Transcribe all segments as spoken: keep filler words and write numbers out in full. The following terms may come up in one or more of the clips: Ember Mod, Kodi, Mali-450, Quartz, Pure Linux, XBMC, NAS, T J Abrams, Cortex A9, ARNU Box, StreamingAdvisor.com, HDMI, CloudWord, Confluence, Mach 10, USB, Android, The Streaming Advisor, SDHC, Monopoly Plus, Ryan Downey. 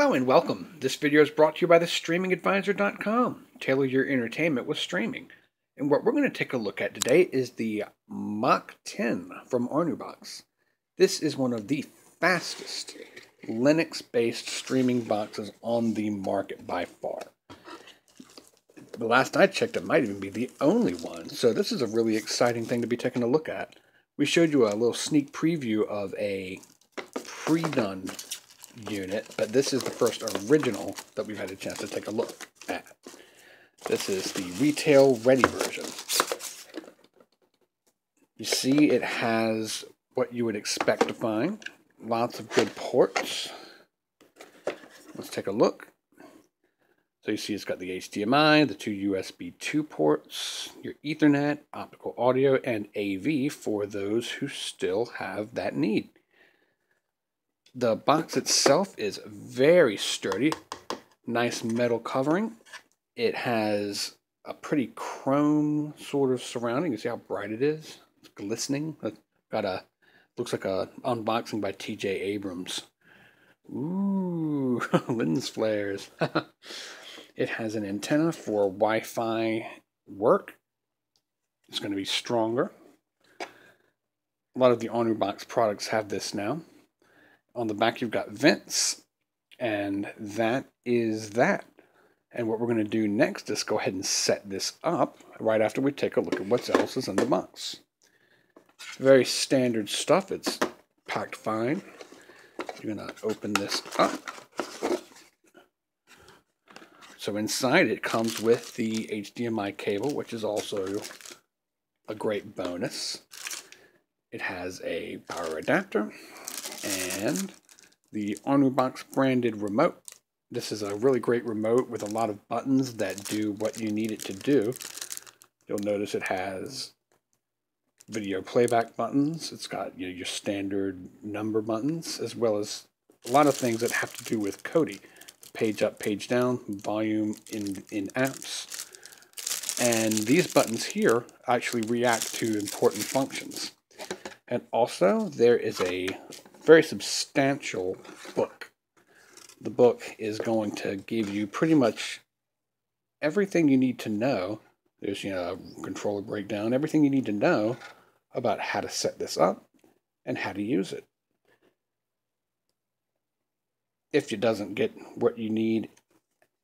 Hello and welcome. This video is brought to you by the Streaming Advisor dot com. Tailor your entertainment with streaming. And what we're going to take a look at today is the Mach ten from ARNU Box. This is one of the fastest Linux-based streaming boxes on the market by far. The last I checked, it might even be the only one. So this is a really exciting thing to be taking a look at. We showed you a little sneak preview of a pre-done unit, but this is the first original that we've had a chance to take a look at. This is the retail ready version. You see it has what you would expect to find. Lots of good ports. Let's take a look. So you see it's got the H D M I, the two U S B two ports, your Ethernet, optical audio, and A V for those who still have that need. The box itself is very sturdy, nice metal covering. It has a pretty chrome sort of surrounding. You see how bright it is? It's glistening. It's got a, looks like a unboxing by T J Abrams. Ooh, lens flares. It has an antenna for Wi-Fi work. It's going to be stronger. A lot of the ARNU Box products have this now. On the back, you've got vents, and that is that. And what we're going to do next is go ahead and set this up right after we take a look at what else is in the box. Very standard stuff. It's packed fine. You're going to open this up. So inside, it comes with the H D M I cable, which is also a great bonus. It has a power adapter and the ARNU Box branded remote. This is a really great remote with a lot of buttons that do what you need it to do. You'll notice it has video playback buttons. It's got, you know, your standard number buttons, as well as a lot of things that have to do with Kodi. Page up, page down, volume in, in apps. And these buttons here actually react to important functions. And also there is a very substantial book. The book is going to give you pretty much everything you need to know. There's, you know, a controller breakdown, everything you need to know about how to set this up and how to use it. If it doesn't get what you need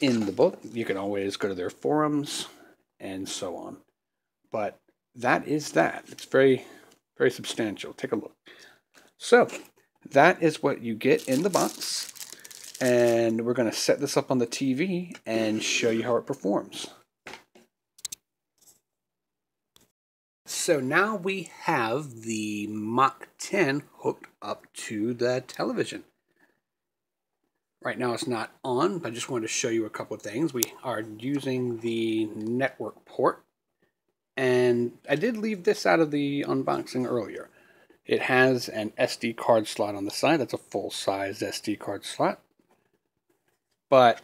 in the book, you can always go to their forums and so on. But that is that. It's very, very substantial. Take a look. So that is what you get in the box, and we're going to set this up on the T V and show you how it performs. So now we have the Mach ten hooked up to the television. Right now it's not on, but I just wanted to show you a couple of things. We are using the network port, and I did leave this out of the unboxing earlier. It has an S D card slot on the side. That's a full-size S D card slot. But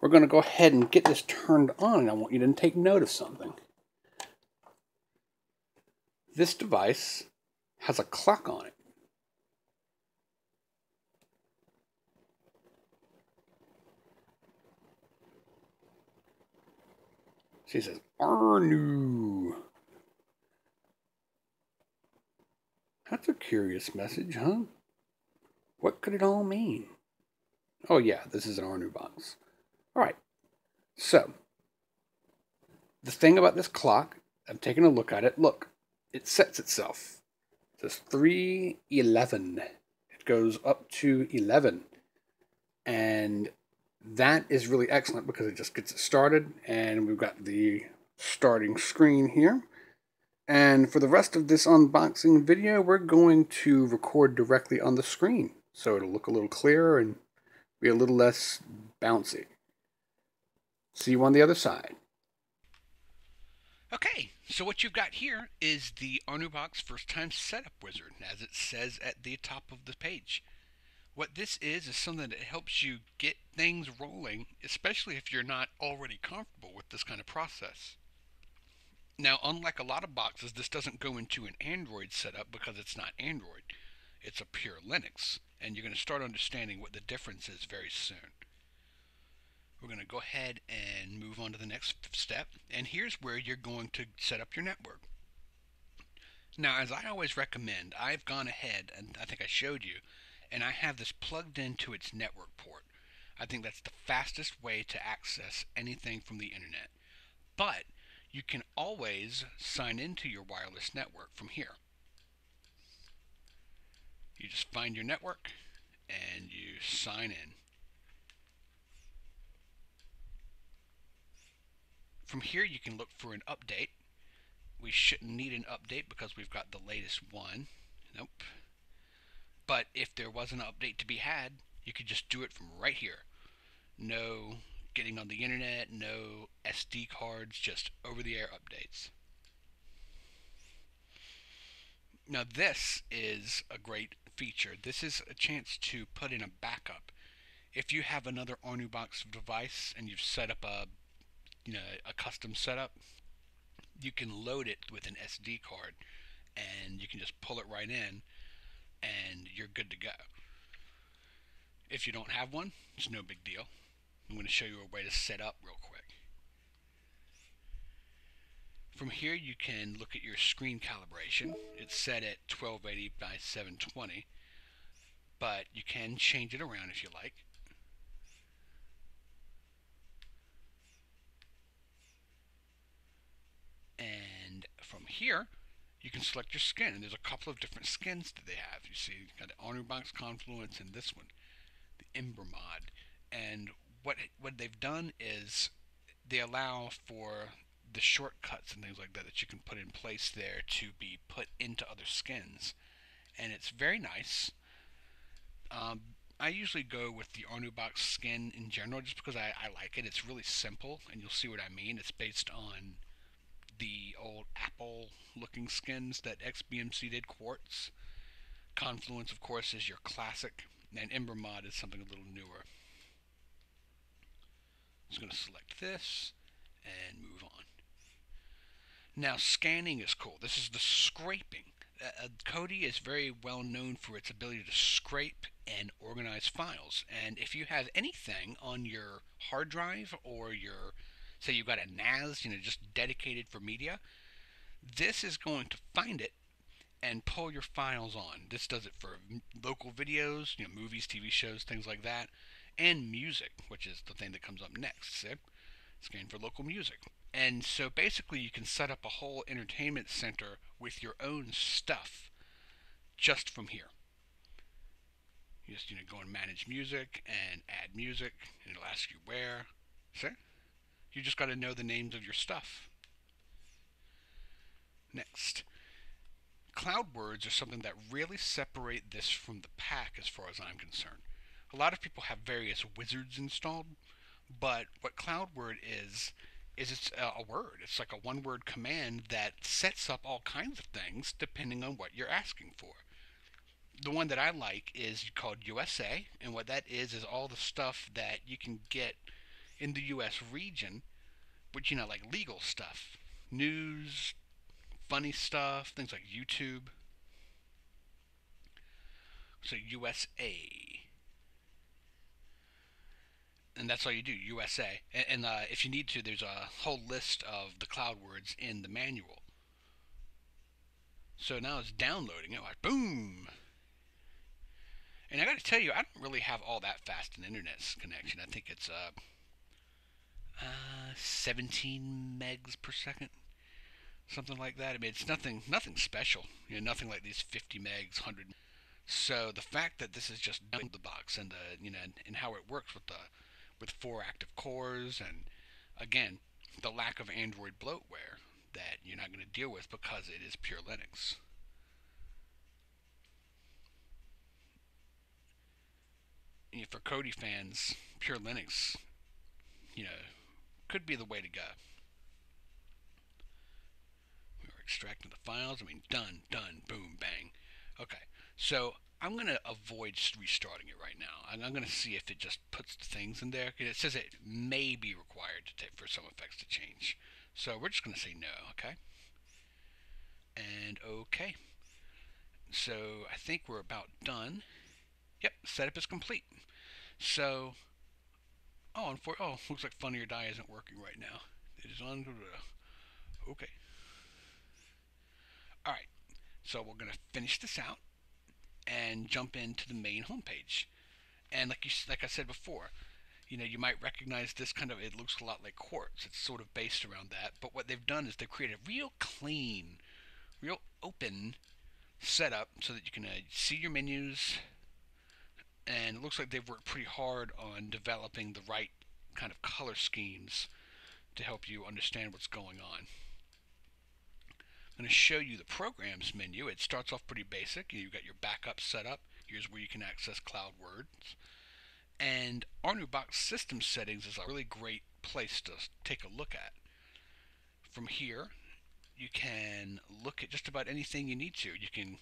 we're going to go ahead and get this turned on, and I want you to take note of something. This device has a clock on it. She says, ARNU. That's a curious message, huh? What could it all mean? Oh yeah, this is an ARNU box. Alright, so the thing about this clock, I'm taking a look at it. Look, it sets itself. It says three eleven. It goes up to eleven. And that is really excellent because it just gets it started, and we've got the starting screen here. And for the rest of this unboxing video, we're going to record directly on the screen, so it'll look a little clearer and be a little less bouncy. See you on the other side. Okay, so what you've got here is the ARNU Box First Time Setup Wizard, as it says at the top of the page. What this is is something that helps you get things rolling, especially if you're not already comfortable with this kind of process. Now, unlike a lot of boxes, this doesn't go into an Android setup because it's not Android. it's a Pure Linux, and you're going to start understanding what the difference is very soon. We're going to go ahead and move on to the next step, and here's where you're going to set up your network. Now, as I always recommend, I've gone ahead, and I think I showed you, and I have this plugged into its network port. I think that's the fastest way to access anything from the internet. But you can always sign into your wireless network from here. You just find your network and you sign in. From here you can look for an update. We shouldn't need an update because we've got the latest one. Nope. But if there was an update to be had, you could just do it from right here. No getting on the internet, no S D cards, just over-the-air updates. Now this is a great feature. This is a chance to put in a backup. If you have another ARNU Box device and you've set up a, you know, a custom setup, you can load it with an S D card and you can just pull it right in and you're good to go. If you don't have one, it's no big deal. I'm going to show you a way to set up real quick. From here you can look at your screen calibration. It's set at twelve eighty by seven twenty, but you can change it around if you like. And from here you can select your skin, and there's a couple of different skins that they have. You see, you've got the ARNU Box, Confluence, and this one, the Ember Mod. And what what they've done is they allow for the shortcuts and things like that that you can put in place there to be put into other skins, and it's very nice. Um, I usually go with the ARNU Box skin in general just because I, I like it. It's really simple, and you'll see what I mean. It's based on the old Apple-looking skins that X B M C did, Quartz. Confluence, of course, is your classic, and Ember Mod is something a little newer. I'm just going to select this and move on. Now, scanning is cool. This is the scraping. Uh, Kodi is very well known for its ability to scrape and organize files. And if you have anything on your hard drive or your, say you've got a N A S, you know, just dedicated for media, this is going to find it and pull your files on. This does it for local videos, you know, movies, T V shows, things like that, and music, which is the thing that comes up next. See? Scan for local music. And so basically you can set up a whole entertainment center with your own stuff just from here. You just, you know, go and manage music and add music, and it'll ask you where. See? You just got to know the names of your stuff. Next. CloudWords are something that really separate this from the pack as far as I'm concerned. A lot of people have various wizards installed, but what CloudWord is, is it's a word. It's like a one-word command that sets up all kinds of things depending on what you're asking for. The one that I like is called U S A, and what that is is all the stuff that you can get in the U S region, which, you know, like legal stuff, news, funny stuff, things like YouTube. So U S A. And that's all you do, U S A. And, and uh, if you need to, there's a whole list of the cloud words in the manual. So now it's downloading it. Like, boom! And I got to tell you, I don't really have all that fast an internet connection. I think it's uh, uh, seventeen megs per second, something like that. I mean, it's nothing, nothing special. You know, nothing like these fifty megs, one hundred. So the fact that this is just down the box, and the, you know, and, and how it works with the with four active cores, and again the lack of Android bloatware that you're not going to deal with because it is Pure Linux. And for Kodi fans, Pure Linux, you know, could be the way to go. We were extracting the files. I mean, done, done, boom, bang. Okay, so I'm going to avoid restarting it right now. I'm, I'm going to see if it just puts things in there. It says it may be required to take for some effects to change. So we're just going to say no, okay? And okay. So I think we're about done. Yep, setup is complete. So, oh, and for, oh, looks like Funny or Die isn't working right now. It is on. Okay. All right. So we're gonna finish this out and jump into the main homepage. And like you, like I said before, you know, you might recognize this kind of. It looks a lot like Quartz. It's sort of based around that. But what they've done is they've created a real clean, real open setup so that you can uh, see your menus. And it looks like they've worked pretty hard on developing the right kind of color schemes to help you understand what's going on. I'm going to show you the Programs menu. It starts off pretty basic. You've got your backup setup. Here's where you can access CloudWord. And ARNU Box System Settings is a really great place to take a look at. From here, you can look at just about anything you need to. You can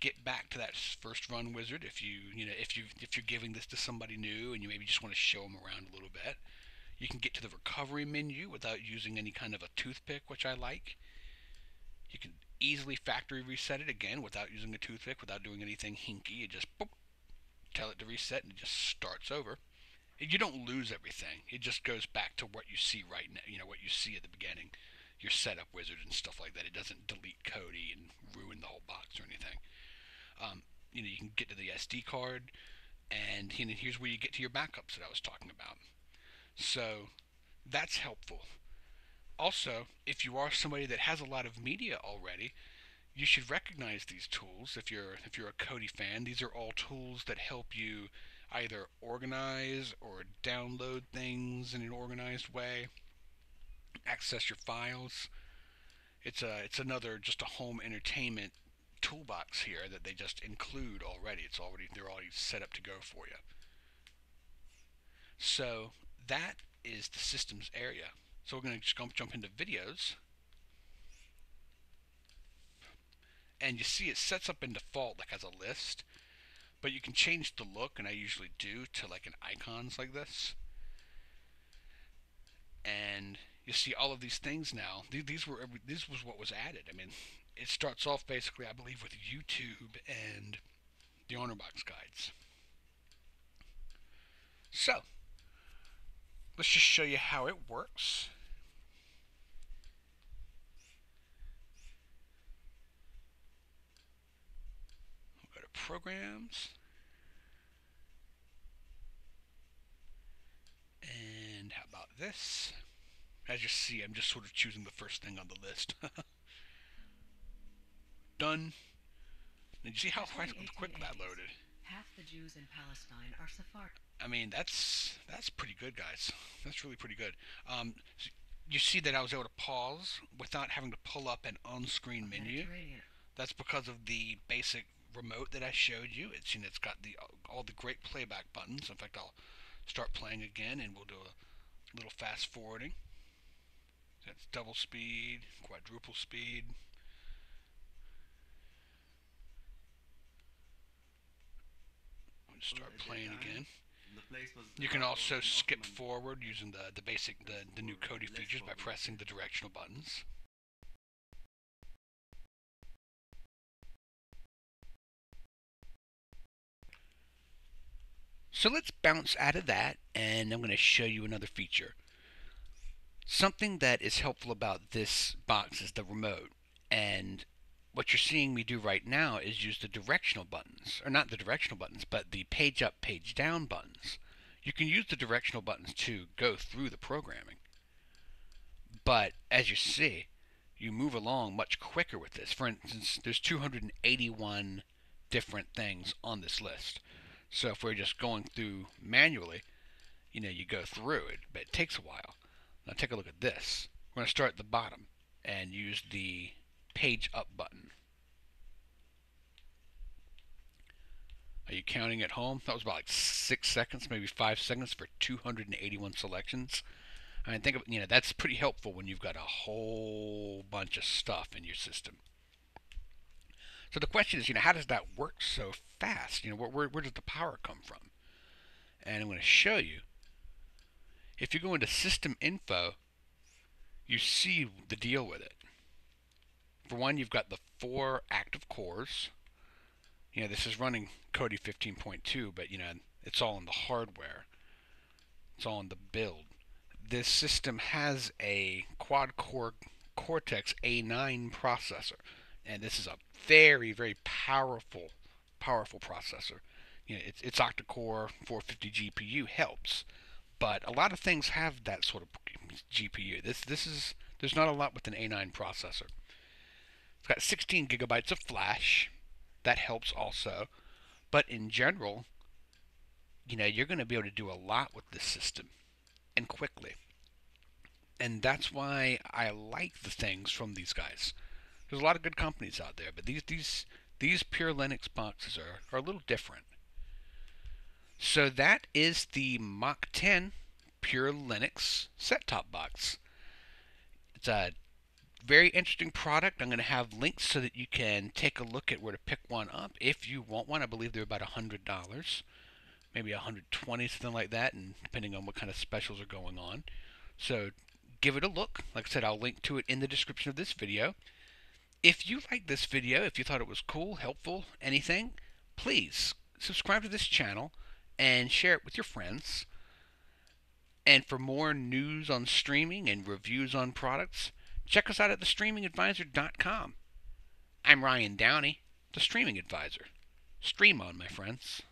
get back to that first run wizard if you you know if you if you're giving this to somebody new and you maybe just want to show them around a little bit. You can get to the recovery menu without using any kind of a toothpick, which I like. You can easily factory reset it again without using a toothpick, without doing anything hinky. You just boop, tell it to reset and it just starts over. You don't lose everything. It just goes back to what you see right now. You know what you see at the beginning, your setup wizard and stuff like that. It doesn't delete Kodi and ruin the whole box or anything. Um, you know, you can get to the S D card, and here's where you get to your backups that I was talking about. So that's helpful. Also, if you are somebody that has a lot of media already, you should recognize these tools. If you're if you're a Kodi fan, these are all tools that help you either organize or download things in an organized way, access your files. It's a it's another just a home entertainment toolbox here that they just include already. It's already they're already set up to go for you. So that is the systems area. So we're going to jump jump into videos, and you see it sets up in default like as a list, but you can change the look, and I usually do to like an icons like this, and you see all of these things now. These were this was what was added. I mean. It starts off basically, I believe, with YouTube and the ARNU Box guides. So, let's just show you how it works. We'll go to Programs. And how about this? As you see, I'm just sort of choosing the first thing on the list. Done. And you see how quick that loaded. Half the Jews in Palestine are Sephardic. I mean, that's that's pretty good, guys. That's really pretty good. Um, so you see that I was able to pause without having to pull up an on-screen menu. That's because of the basic remote that I showed you. It's you know, it's got the all the great playback buttons. In fact, I'll start playing again, and we'll do a little fast forwarding. That's double speed, quadruple speed. Start playing again. You can also skip forward using the the basic the, the new Kodi features by pressing the directional buttons. So let's bounce out of that, and I'm going to show you another feature. Something that is helpful about this box is the remote, and what you're seeing me do right now is use the directional buttons, or not the directional buttons, but the page up, page down buttons. You can use the directional buttons to go through the programming, but as you see, you move along much quicker with this. For instance, there's two hundred eighty-one different things on this list. So if we're just going through manually, you know, you go through it, but it takes a while. Now take a look at this. We're going to start at the bottom and use the page up button. Are you counting at home? That was about like six seconds, maybe five seconds for two hundred eighty-one selections. I mean, think of, you know, that's pretty helpful when you've got a whole bunch of stuff in your system. So the question is, you know, how does that work so fast? You know, where, where, where does the power come from? And I'm going to show you. If you go into System Info, you see the deal with it. For one, you've got the four active cores, you know, this is running Kodi fifteen point two, but you know, it's all in the hardware. It's all in the build. This system has a quad-core Cortex A nine processor, and this is a very, very powerful, powerful processor. You know, it's, it's octa-core, four fifty G P U helps, but a lot of things have that sort of G P U. This, this is there's not a lot with an A nine processor. It's got sixteen gigabytes of flash, that helps also, but in general, you know, you're going to be able to do a lot with this system, and quickly. And that's why I like the things from these guys. There's a lot of good companies out there, but these these these Pure Linux boxes are, are a little different. So that is the Mach ten Pure Linux set-top box. It's a very interesting product. I'm going to have links so that you can take a look at where to pick one up if you want one. I believe they're about a hundred dollars, maybe a hundred twenty, something like that, and depending on what kind of specials are going on. So give it a look. Like I said, I'll link to it in the description of this video. If you like this video, if you thought it was cool, helpful, anything, please subscribe to this channel and share it with your friends. And for more news on streaming and reviews on products, check us out at the streaming advisor dot com. I'm Ryan Downey, The Streaming Advisor. Stream on, my friends.